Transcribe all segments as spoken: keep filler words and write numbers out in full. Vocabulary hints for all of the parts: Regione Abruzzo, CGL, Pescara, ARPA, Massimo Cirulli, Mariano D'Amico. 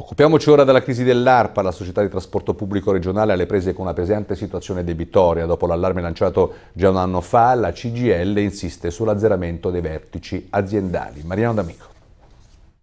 Occupiamoci ora della crisi dell'ARPA, la società di trasporto pubblico regionale alle prese con una pesante situazione debitoria. Dopo l'allarme lanciato già un anno fa, la C G L insiste sull'azzeramento dei vertici aziendali. Mariano D'Amico.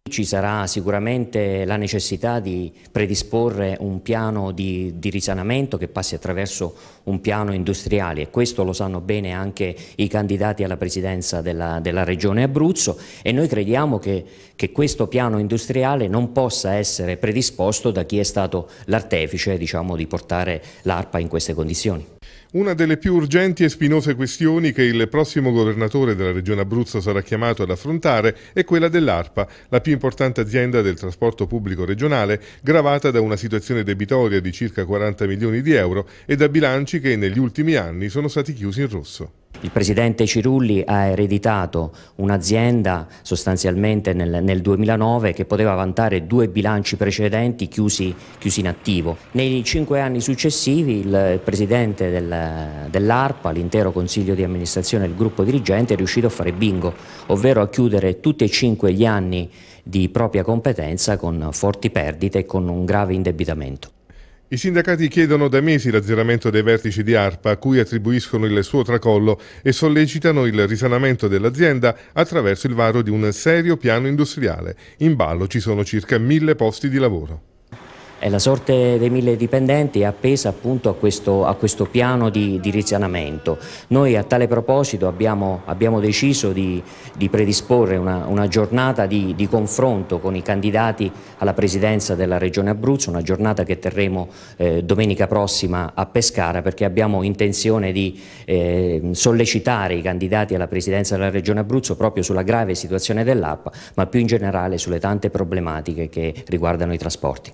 Ci sarà sicuramente la necessità di predisporre un piano di, di risanamento che passi attraverso un piano industriale, e questo lo sanno bene anche i candidati alla presidenza della, della Regione Abruzzo, e noi crediamo che, che questo piano industriale non possa essere predisposto da chi è stato l'artefice, diciamo, di portare l'ARPA in queste condizioni. Una delle più urgenti e spinose questioni che il prossimo governatore della Regione Abruzzo sarà chiamato ad affrontare è quella dell'ARPA, la più importante azienda del trasporto pubblico regionale, gravata da una situazione debitoria di circa quaranta milioni di euro e da bilanci che negli ultimi anni sono stati chiusi in rosso. Il presidente Cirulli ha ereditato un'azienda sostanzialmente nel, nel duemilanove che poteva vantare due bilanci precedenti chiusi, chiusi in attivo. Nei cinque anni successivi il presidente del, dell'ARPA, l'intero consiglio di amministrazione e il gruppo dirigente è riuscito a fare bingo, ovvero a chiudere tutti e cinque gli anni di propria competenza con forti perdite e con un grave indebitamento. I sindacati chiedono da mesi l'azzeramento dei vertici di ARPA, a cui attribuiscono il suo tracollo, e sollecitano il risanamento dell'azienda attraverso il varo di un serio piano industriale. In ballo ci sono circa mille posti di lavoro. E la sorte dei mille dipendenti è appesa appunto a questo, a questo piano di, di risanamento. Noi a tale proposito abbiamo, abbiamo deciso di, di predisporre una, una giornata di, di confronto con i candidati alla presidenza della Regione Abruzzo, una giornata che terremo eh, domenica prossima a Pescara, perché abbiamo intenzione di eh, sollecitare i candidati alla presidenza della Regione Abruzzo proprio sulla grave situazione dell'ARPA, ma più in generale sulle tante problematiche che riguardano i trasporti.